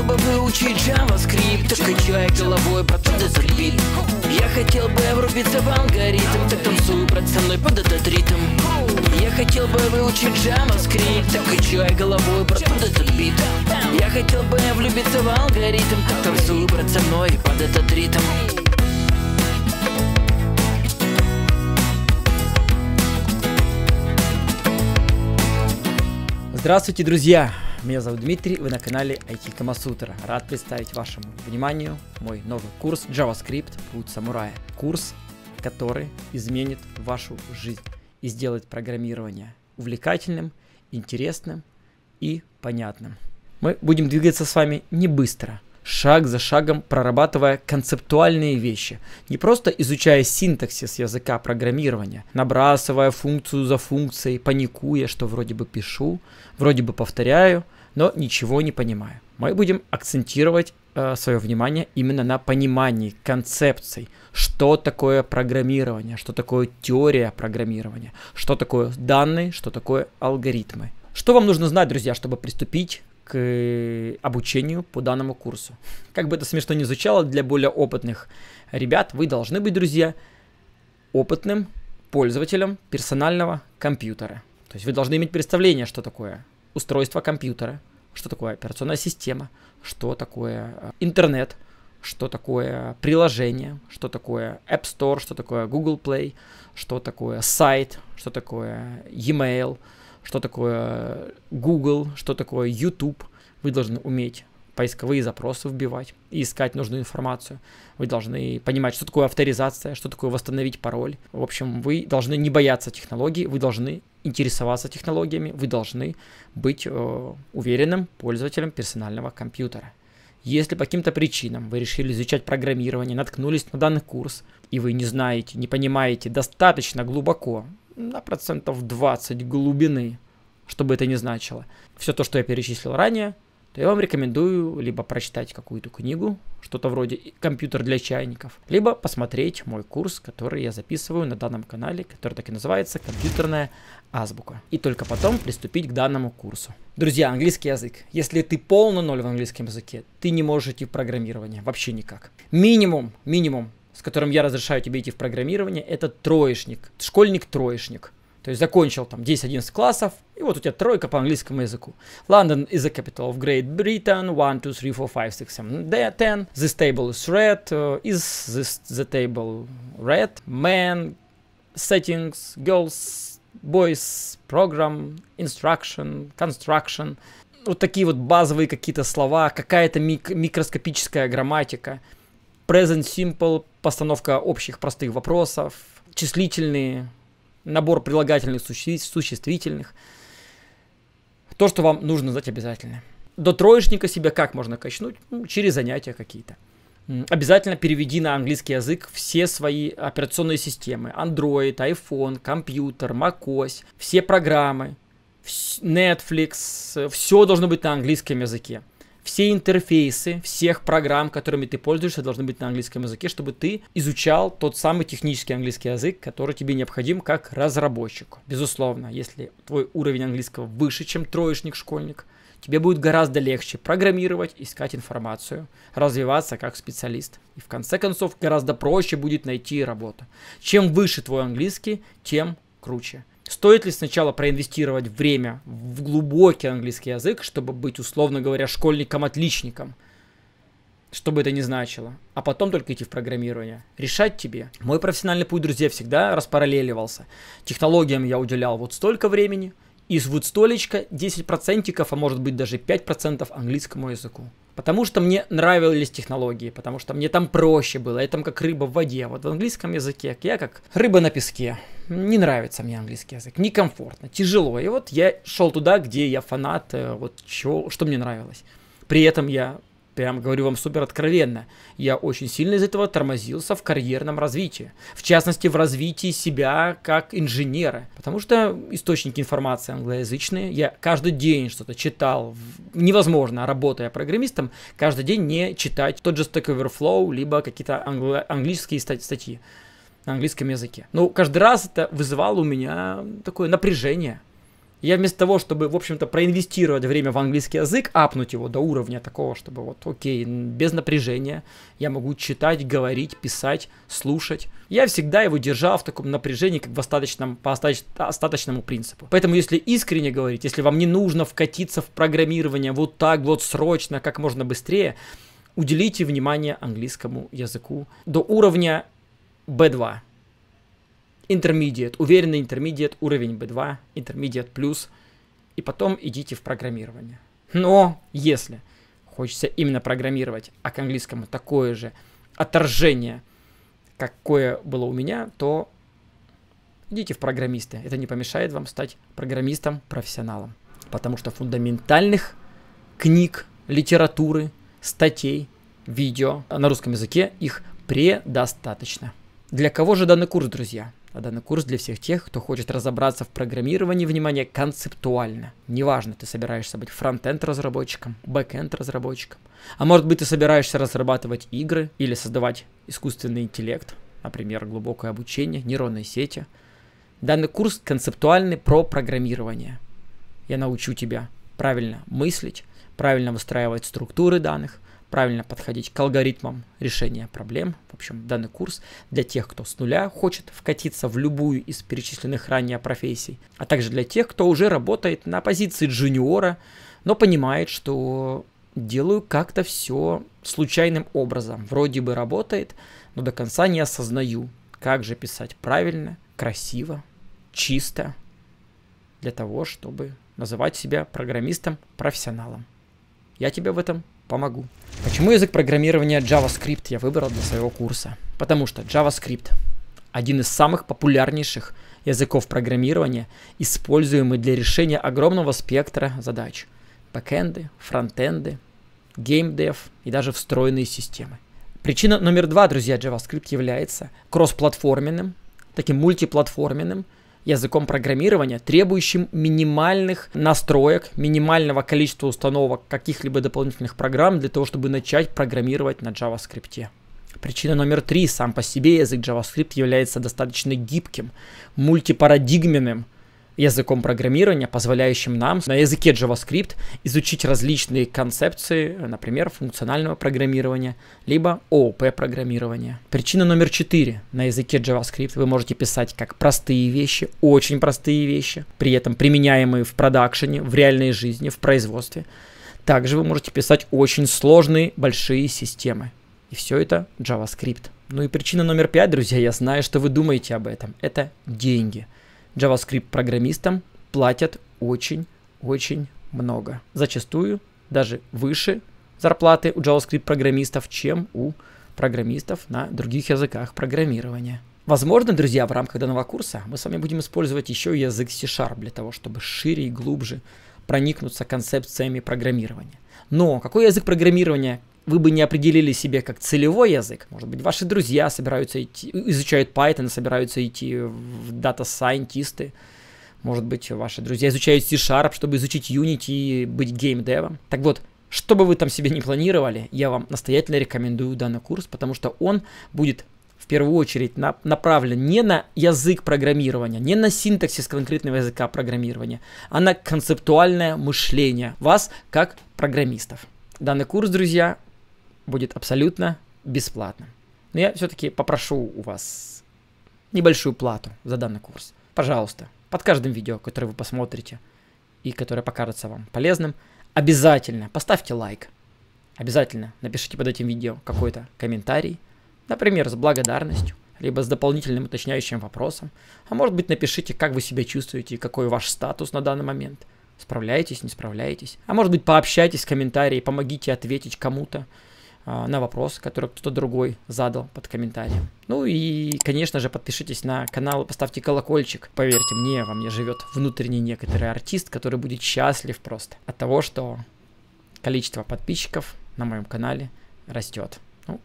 хотел бы выучить JavaScript, так качай головой, потом дезербит. Я хотел бы врубиться в алгоритм, так танцую, брат, со мной под этот ритм. Я хотел бы выучить JavaScript, так качай головой, брат, под этот бит. Я хотел бы влюбиться в алгоритм, так танцую, брат, со мной под этот ритм. Здравствуйте, друзья! Меня зовут Дмитрий, вы на канале IT-Kamasutra. Рад представить вашему вниманию мой новый курс JavaScript Путь Самурая. Курс, который изменит вашу жизнь и сделает программирование увлекательным, интересным и понятным. Мы будем двигаться с вами не быстро, шаг за шагом прорабатывая концептуальные вещи, не просто изучая синтаксис языка программирования, набрасывая функцию за функцией, паникуя, что вроде бы пишу, вроде бы повторяю, но ничего не понимаю. Мы будем акцентировать свое внимание именно на понимании концепций, что такое программирование, что такое теория программирования, что такое данные, что такое алгоритмы. Что вам нужно знать, друзья, чтобы приступить к обучению по данному курсу? Как бы это смешно ни звучало, для более опытных ребят вы должны быть, друзья, опытным пользователем персонального компьютера. То есть вы должны иметь представление, что такое устройство компьютера, что такое операционная система, что такое интернет, что такое приложение, что такое App Store, что такое Google Play, что такое сайт, что такое e-mail, что такое Google, что такое YouTube. Вы должны уметь поисковые запросы вбивать и искать нужную информацию. Вы должны понимать, что такое авторизация, что такое восстановить пароль. В общем, вы должны не бояться технологий, вы должны интересоваться технологиями, вы должны быть уверенным пользователем персонального компьютера. Если по каким-то причинам вы решили изучать программирование, наткнулись на данный курс, и вы не знаете, не понимаете достаточно глубоко, на процентов 20 глубины, чтобы это не значило, все то, что я перечислил ранее, то я вам рекомендую либо прочитать какую-то книгу, что-то вроде «Компьютер для чайников», либо посмотреть мой курс, который я записываю на данном канале, который так и называется «Компьютерная азбука». И только потом приступить к данному курсу. Друзья, английский язык. Если ты полный ноль в английском языке, ты не можешь идти в программирование вообще никак. Минимум, с которым я разрешаю тебе идти в программирование, это троечник, школьник-троечник. То есть закончил там 10-11 классов, и вот у тебя тройка по английскому языку. London is the capital of Great Britain, 1, 2, 3, 4, 5, 6, 7, 10, this table is red, is this the table red, man, settings, girls, boys, program, instruction, construction. Вот такие вот базовые какие-то слова, какая-то микроскопическая грамматика. Present Simple, постановка общих простых вопросов, числительные, набор прилагательных, существительных. То, что вам нужно знать обязательно. До троечника себя как можно качнуть? Ну, через занятия какие-то. Обязательно переведи на английский язык все свои операционные системы. Android, iPhone, компьютер, macOS, все программы, Netflix. Все должно быть на английском языке. Все интерфейсы всех программ, которыми ты пользуешься, должны быть на английском языке, чтобы ты изучал тот самый технический английский язык, который тебе необходим как разработчику. Безусловно, если твой уровень английского выше, чем троечник-школьник, тебе будет гораздо легче программировать, искать информацию, развиваться как специалист. И в конце концов, гораздо проще будет найти работу. Чем выше твой английский, тем круче. Стоит ли сначала проинвестировать время в глубокий английский язык, чтобы быть, условно говоря, школьником-отличником, что бы это ни значило, а потом только идти в программирование? Решать тебе. Мой профессиональный путь, друзья, всегда распараллеливался. Технологиям я уделял вот столько времени, из вот столечка 10%, а может быть даже 5% английскому языку. Потому что мне нравились технологии, потому что мне там проще было, я там как рыба в воде. Вот в английском языке я как рыба на песке. Не нравится мне английский язык, некомфортно, тяжело. И вот я шел туда, где я фанат, вот что мне нравилось. При этом я, прям говорю вам супер откровенно, я очень сильно из этого тормозился в карьерном развитии. В частности, в развитии себя как инженера. Потому что источники информации англоязычные. Я каждый день что-то читал. Невозможно, работая программистом, каждый день не читать тот же Stack Overflow, либо какие-то английские статьи на английском языке. Но каждый раз это вызывало у меня такое напряжение. Я вместо того, чтобы, в общем-то, проинвестировать время в английский язык, апнуть его до уровня такого, чтобы вот, окей, без напряжения я могу читать, говорить, писать, слушать. Я всегда его держал в таком напряжении, как в остаточном, по остаточному принципу. Поэтому, если искренне говорить, если вам не нужно вкатиться в программирование вот так вот срочно, как можно быстрее, уделите внимание английскому языку до уровня B2. Intermediate, уверенный intermediate, уровень B2, intermediate плюс, и потом идите в программирование. Но если хочется именно программировать, а к английскому такое же отторжение, какое было у меня, то идите в программисты. Это не помешает вам стать программистом-профессионалом, потому что фундаментальных книг, литературы, статей, видео на русском языке их предостаточно. Для кого же данный курс, друзья? А данный курс для всех тех, кто хочет разобраться в программировании, внимание, концептуально. Неважно, ты собираешься быть фронт-энд разработчиком, бэк-энд разработчиком, а может быть, ты собираешься разрабатывать игры или создавать искусственный интеллект, например, глубокое обучение, нейронные сети. Данный курс концептуальный про программирование. Я научу тебя правильно мыслить, правильно выстраивать структуры данных, правильно подходить к алгоритмам решения проблем. В общем, данный курс для тех, кто с нуля хочет вкатиться в любую из перечисленных ранее профессий, а также для тех, кто уже работает на позиции джуниора, но понимает, что делаю как-то все случайным образом. Вроде бы работает, но до конца не осознаю, как же писать правильно, красиво, чисто, для того, чтобы называть себя программистом-профессионалом. Я тебя в этом помогу. Почему язык программирования JavaScript я выбрал для своего курса? Потому что JavaScript – один из самых популярнейших языков программирования, используемый для решения огромного спектра задач. Бэкэнды, фронтенды, геймдев и даже встроенные системы. Причина номер два, друзья, JavaScript является кроссплатформенным, таким мультиплатформенным языком программирования, требующим минимальных настроек, минимального количества установок каких-либо дополнительных программ для того, чтобы начать программировать на JavaScript. Причина номер три. Сам по себе язык JavaScript является достаточно гибким, мультипарадигменным языком программирования, позволяющим нам на языке JavaScript изучить различные концепции, например, функционального программирования, либо ООП-программирования. Причина номер 4. На языке JavaScript вы можете писать как простые вещи, очень простые вещи, при этом применяемые в продакшене, в реальной жизни, в производстве. Также вы можете писать очень сложные, большие системы. И все это JavaScript. Ну и причина номер 5, друзья, я знаю, что вы думаете об этом. Это деньги. JavaScript-программистам платят очень-очень много. Зачастую даже выше зарплаты у JavaScript-программистов, чем у программистов на других языках программирования. Возможно, друзья, в рамках данного курса мы с вами будем использовать еще язык C-Sharp для того, чтобы шире и глубже проникнуться концепциями программирования. Но какой язык программирования вы бы не определили себе как целевой язык? Может быть, ваши друзья собираются идти, изучают Python, собираются идти в дата-сайентисты. Может быть, ваши друзья изучают C-Sharp, чтобы изучить Unity и быть геймдевом. Так вот, что бы вы там себе не планировали, я вам настоятельно рекомендую данный курс, потому что он будет в первую очередь направлен не на язык программирования, не на синтаксис конкретного языка программирования, а на концептуальное мышление вас как программистов. Данный курс, друзья, будет абсолютно бесплатным. Но я все-таки попрошу у вас небольшую плату за данный курс. Пожалуйста, под каждым видео, которое вы посмотрите и которое покажется вам полезным, обязательно поставьте лайк. Обязательно напишите под этим видео какой-то комментарий, например, с благодарностью, либо с дополнительным уточняющим вопросом. А может быть, напишите, как вы себя чувствуете и какой ваш статус на данный момент. Справляетесь, не справляетесь. А может быть, пообщайтесь в комментарии, помогите ответить кому-то на вопрос, который кто-то другой задал под комментарием. Ну и, конечно же, подпишитесь на канал и поставьте колокольчик. Поверьте мне, во мне живет внутренний некоторый артист, который будет счастлив просто от того, что количество подписчиков на моем канале растет. Ну,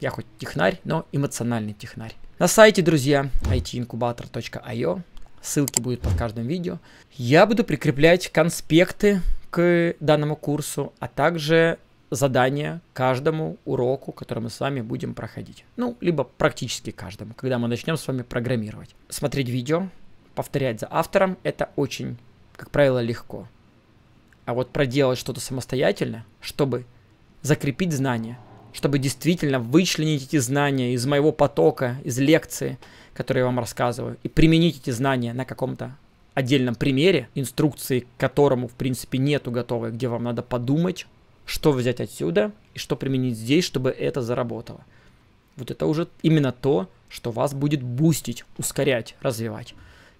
я хоть технарь, но эмоциональный технарь. На сайте, друзья, it-incubator.io. Ссылки будут под каждым видео. Я буду прикреплять конспекты к данному курсу, а также задания каждому уроку, который мы с вами будем проходить. Ну, либо практически каждому, когда мы начнем с вами программировать. Смотреть видео, повторять за автором — это очень как правило, легко. А вот проделать что-то самостоятельно, чтобы закрепить знания, чтобы действительно вычленить эти знания из моего потока, из лекции, которые я вам рассказываю, и применить эти знания на каком-то отдельном примере, инструкции к которому, в принципе, нету готовой, где вам надо подумать, что взять отсюда и что применить здесь, чтобы это заработало. Вот это уже именно то, что вас будет бустить, ускорять, развивать.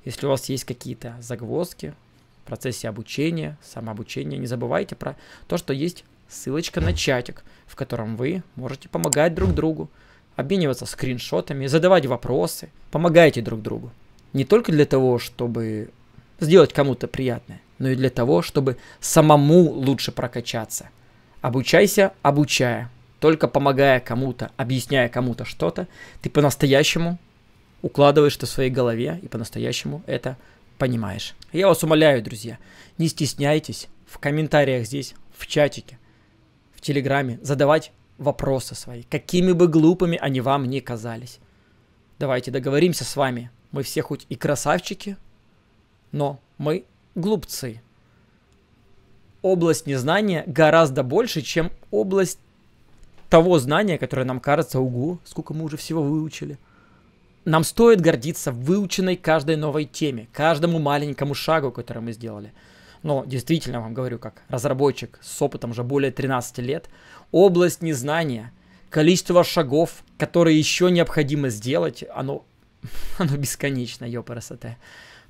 Если у вас есть какие-то загвоздки в процессе обучения, самообучения, не забывайте про то, что есть ссылочка на чатик, в котором вы можете помогать друг другу, обмениваться скриншотами, задавать вопросы. Помогайте друг другу. Не только для того, чтобы сделать кому-то приятное, но и для того, чтобы самому лучше прокачаться. Обучайся, обучая. Только помогая кому-то, объясняя кому-то что-то, ты по-настоящему укладываешь это в своей голове и по-настоящему это понимаешь. Я вас умоляю, друзья, не стесняйтесь в комментариях здесь, в чатике, в Телеграме задавать вопросы свои, какими бы глупыми они вам ни казались. Давайте договоримся с вами. Мы все хоть и красавчики, но мы глупцы. Область незнания гораздо больше, чем область того знания, которое нам кажется, ого, сколько мы уже всего выучили. Нам стоит гордиться выученной каждой новой теме, каждому маленькому шагу, который мы сделали. Но действительно, вам говорю, как разработчик с опытом уже более 13 лет, область незнания, количество шагов, которые еще необходимо сделать, оно бесконечно, ёпарасоте.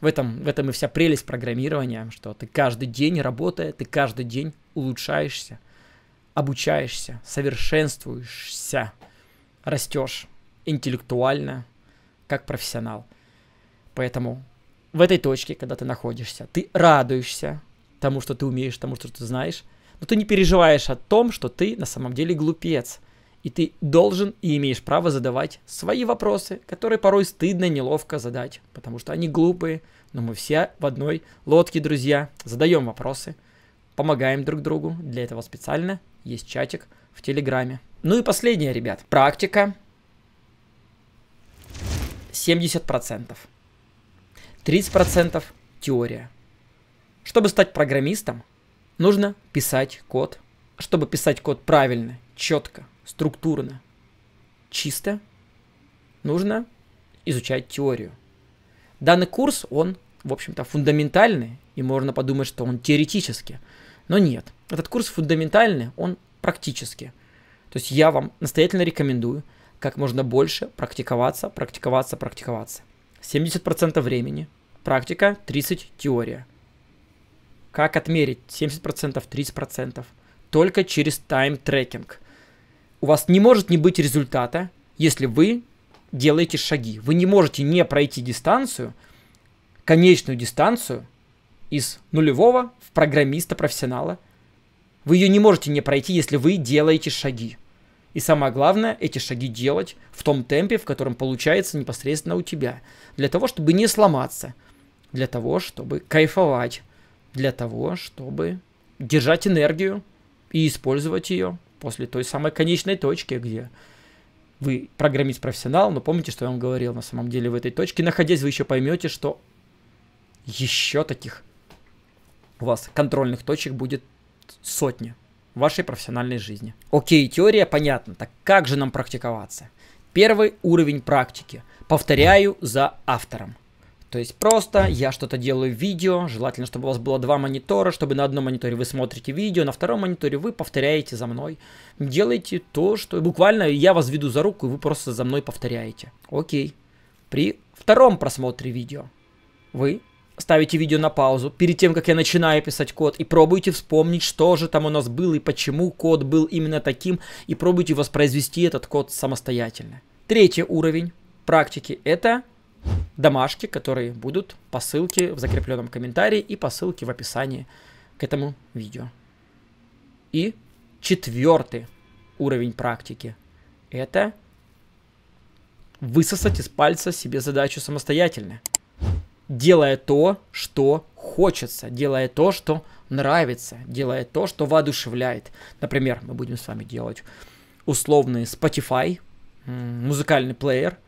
В этом и вся прелесть программирования, что ты каждый день, работая, ты каждый день улучшаешься, обучаешься, совершенствуешься, растешь интеллектуально, как профессионал. Поэтому в этой точке, когда ты находишься, ты радуешься тому, что ты умеешь, тому, что ты знаешь, но ты не переживаешь о том, что ты на самом деле глупец. И ты должен и имеешь право задавать свои вопросы, которые порой стыдно, неловко задать, потому что они глупые, но мы все в одной лодке, друзья, задаем вопросы, помогаем друг другу, для этого специально есть чатик в Телеграме. Ну и последнее, ребят, практика 70%, 30% теория. Чтобы стать программистом, нужно писать код. Чтобы писать код правильно, четко, структурно, чисто, нужно изучать теорию. Данный курс, он, в общем-то, фундаментальный, и можно подумать, что он теоретически, но нет. Этот курс фундаментальный, он практически. То есть я вам настоятельно рекомендую как можно больше практиковаться, практиковаться, практиковаться. 70% времени практика, 30% теория. Как отмерить 70%, 30%? Только через тайм-трекинг. У вас не может не быть результата, если вы делаете шаги. Вы не можете не пройти дистанцию, конечную дистанцию из нулевого в программиста-профессионала. Вы ее не можете не пройти, если вы делаете шаги. И самое главное, эти шаги делать в том темпе, в котором получается непосредственно у тебя. Для того, чтобы не сломаться, для того, чтобы кайфовать, для того, чтобы держать энергию и использовать ее после той самой конечной точки, где вы программист-профессионал, но помните, что я вам говорил, на самом деле в этой точке, находясь, вы еще поймете, что еще таких у вас контрольных точек будет сотни в вашей профессиональной жизни. Окей, теория понятна, так как же нам практиковаться? Первый уровень практики. Повторяю за автором. То есть просто я что-то делаю в видео, желательно, чтобы у вас было два монитора, чтобы на одном мониторе вы смотрите видео, на втором мониторе вы повторяете за мной. Делайте то, что... Буквально я вас веду за руку, и вы просто за мной повторяете. Окей. При втором просмотре видео вы ставите видео на паузу перед тем, как я начинаю писать код, и пробуйте вспомнить, что же там у нас было, и почему код был именно таким, и пробуйте воспроизвести этот код самостоятельно. Третий уровень практики – это... домашки, которые будут по ссылке в закрепленном комментарии и по ссылке в описании к этому видео. И четвертый уровень практики – это высосать из пальца себе задачу самостоятельно, делая то, что хочется, делая то, что нравится, делая то, что воодушевляет. Например, мы будем с вами делать условный Spotify, музыкальный плеер,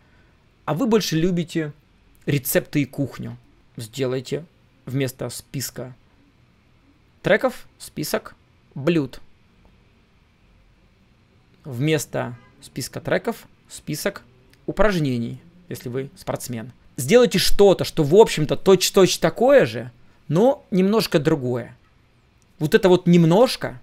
а вы больше любите рецепты и кухню. Сделайте вместо списка треков список блюд. Вместо списка треков список упражнений, если вы спортсмен. Сделайте что-то, что, в общем-то, точь-в-точь такое же, но немножко другое. Вот это вот немножко,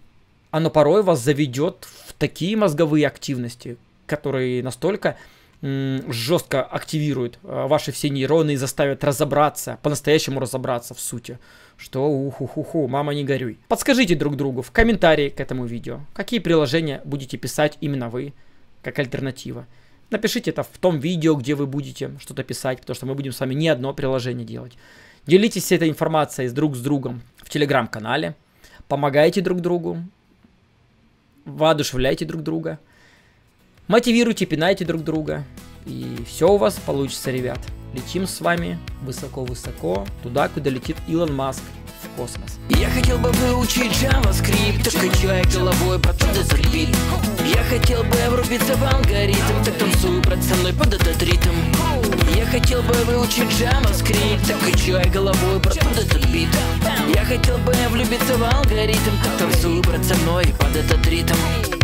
оно порой вас заведет в такие мозговые активности, которые настолько жестко активируют ваши все нейроны и заставят разобраться, по-настоящему разобраться в сути, что уху-ху-ху, мама не горюй. Подскажите друг другу в комментарии к этому видео, какие приложения будете писать именно вы, как альтернатива. Напишите это в том видео, где вы будете что-то писать, потому что мы будем с вами не одно приложение делать. Делитесь этой информацией друг с другом в телеграм-канале, помогайте друг другу, воодушевляйте друг друга, мотивируйте, пинайте друг друга, и все у вас получится, ребят. Летим с вами высоко-высоко, туда, куда летит Илон Маск, в космос. Я хотел бы выучить JavaScript, качая головой под этот ритм. Я хотел бы врубиться в алгоритм, так танцую, брат, со мной под этот ритм. Я хотел бы выучить JavaScript, качая головой под этот бит. Я хотел бы влюбиться в алгоритм, так танцую, брат, со мной под этот ритм.